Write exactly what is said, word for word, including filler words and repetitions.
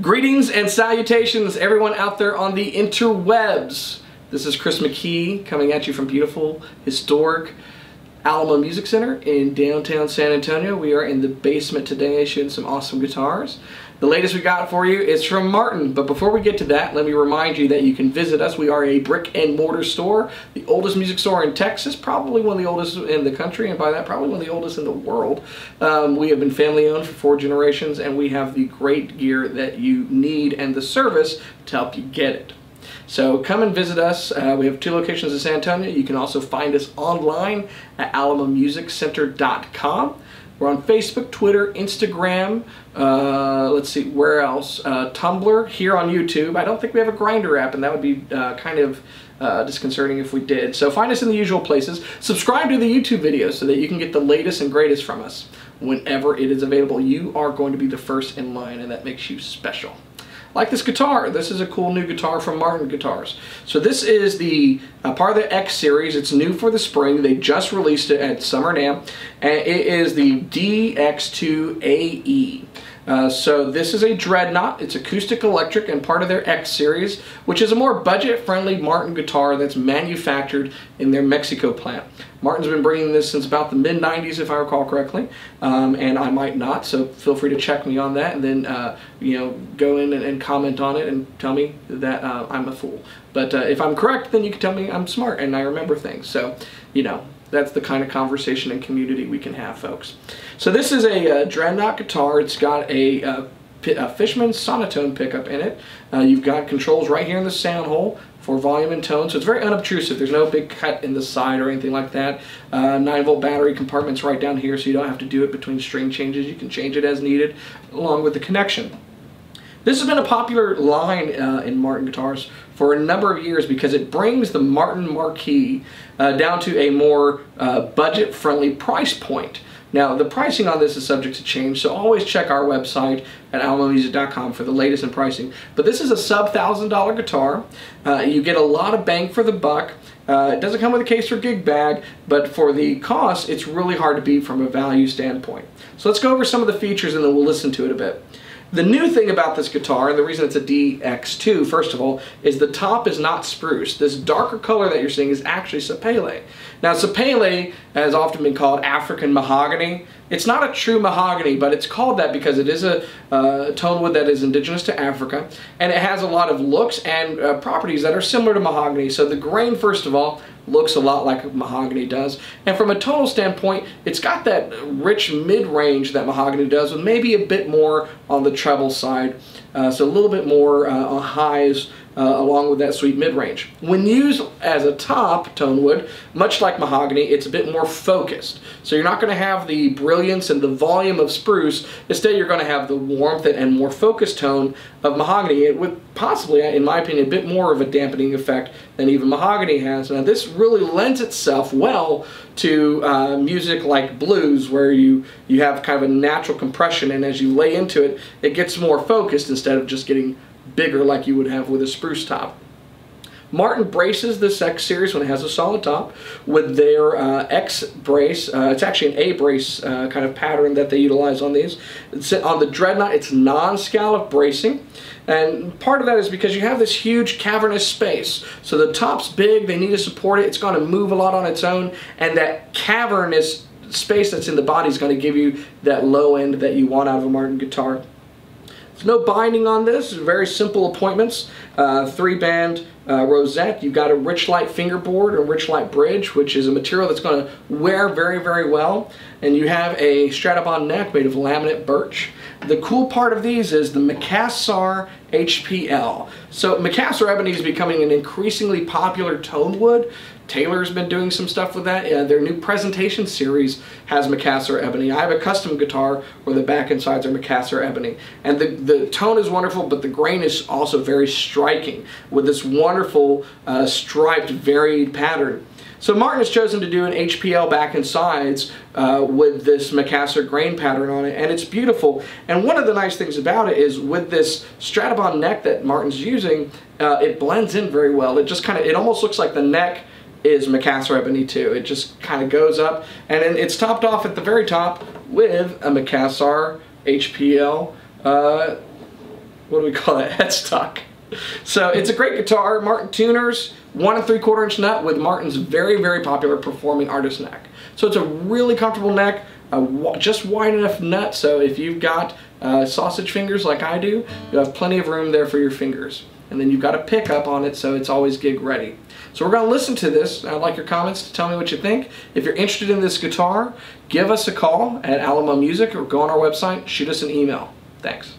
Greetings and salutations, everyone out there on the interwebs. This is Chris McKee coming at you from beautiful, historic Alamo Music Center in downtown San Antonio. We are in the basement today shooting some awesome guitars. The latest we got for you is from Martin, but before we get to that, let me remind you that you can visit us. We are a brick and mortar store, the oldest music store in Texas, probably one of the oldest in the country, and by that, probably one of the oldest in the world. Um, we have been family owned for four generations, and we have the great gear that you need and the service to help you get it. So come and visit us. Uh, we have two locations in San Antonio. You can also find us online at alamo music center dot com. We're on Facebook, Twitter, Instagram, uh, let's see, where else? Uh, Tumblr, here on YouTube. I don't think we have a Grindr app, and that would be uh, kind of uh, disconcerting if we did. So find us in the usual places. Subscribe to the YouTube videos so that you can get the latest and greatest from us. Whenever it is available, you are going to be the first in line, and that makes you special. Like this guitar. This is a cool new guitar from Martin Guitars. So this is the uh, part of the X-Series. It's new for the spring. They just released it at Summer NAMM, and it is the D X two A E. Uh, so this is a Dreadnought. It's acoustic electric and part of their X-Series, which is a more budget-friendly Martin guitar that's manufactured in their Mexico plant. Martin's been bringing this since about the mid nineties, if I recall correctly, um, and I might not, so feel free to check me on that, and then uh, you know, go in and, and comment on it and tell me that uh, I'm a fool. But uh, if I'm correct, then you can tell me I'm smart and I remember things. So, you know, that's the kind of conversation and community we can have, folks. So this is a uh, Dreadnought guitar. It's got a, uh, a Fishman Sonotone pickup in it. Uh, you've got controls right here in the sound hole for volume and tone, so it's very unobtrusive. There's no big cut in the side or anything like that. Uh, nine volt battery compartment's right down here, so you don't have to do it between string changes. You can change it as needed, along with the connection. This has been a popular line uh, in Martin Guitars for a number of years because it brings the Martin Marquis uh, down to a more uh, budget-friendly price point. Now, the pricing on this is subject to change, so always check our website at alamo music dot com for the latest in pricing. But this is a sub-thousand dollar guitar. Uh, you get a lot of bang for the buck. Uh, it doesn't come with a case or gig bag, but for the cost, it's really hard to beat from a value standpoint. So let's go over some of the features and then we'll listen to it a bit. The new thing about this guitar, and the reason it's a D X two, first of all, is the top is not spruce. This darker color that you're seeing is actually sapele. Now, sapele has often been called African mahogany. It's not a true mahogany, but it's called that because it is a uh, tone wood that is indigenous to Africa, and it has a lot of looks and uh, properties that are similar to mahogany. So the grain, first of all, looks a lot like mahogany does, and from a tonal standpoint, it's got that rich mid-range that mahogany does, with maybe a bit more on the treble side, uh, so a little bit more uh, on highs uh, along with that sweet mid-range. When used as a top tone wood, much like mahogany, it's a bit more focused, so you're not going to have the brilliance and the volume of spruce. Instead, you're going to have the warmth and more focused tone of mahogany, with possibly, in my opinion, a bit more of a dampening effect than even mahogany has. Now, this really lends itself well to uh, music like blues, where you, you have kind of a natural compression, and as you lay into it, it gets more focused instead of just getting bigger like you would have with a spruce top. Martin braces this X-Series when it has a solid top with their uh, X-Brace. Uh, it's actually an A-Brace uh, kind of pattern that they utilize on these. It's on the Dreadnought, it's non-scallop bracing. And part of that is because you have this huge cavernous space. So the top's big, they need to support it, it's going to move a lot on its own, and that cavernous space that's in the body is going to give you that low end that you want out of a Martin guitar. There's no binding on this, very simple appointments, uh, three-band uh, rosette. You've got a rich light fingerboard and rich light bridge, which is a material that's going to wear very, very well. And you have a Stratabond neck made of laminate birch. The cool part of these is the Macassar H P L. So Macassar ebony is becoming an increasingly popular tone wood. Taylor's been doing some stuff with that. Uh, their new presentation series has Macassar ebony. I have a custom guitar where the back and sides are Macassar ebony. And the, the tone is wonderful, but the grain is also very striking with this wonderful uh, striped, varied pattern. So Martin has chosen to do an H P L back and sides uh, with this Macassar grain pattern on it, and it's beautiful. And one of the nice things about it is with this Stratabond neck that Martin's using, uh, it blends in very well. It just kind of, it almost looks like the neck is Macassar ebony too. It just kind of goes up, and then it's topped off at the very top with a Macassar H P L uh, what do we call that, headstock. So it's a great guitar. Martin tuners, one and three quarter inch nut with Martin's very, very popular performing artist neck. So it's a really comfortable neck, a just wide enough nut so if you've got uh, sausage fingers like I do, you have plenty of room there for your fingers. And then you've got a pickup on it so it's always gig ready. So we're going to listen to this. I'd like your comments to tell me what you think. If you're interested in this guitar, give us a call at Alamo Music or go on our website, shoot us an email. Thanks.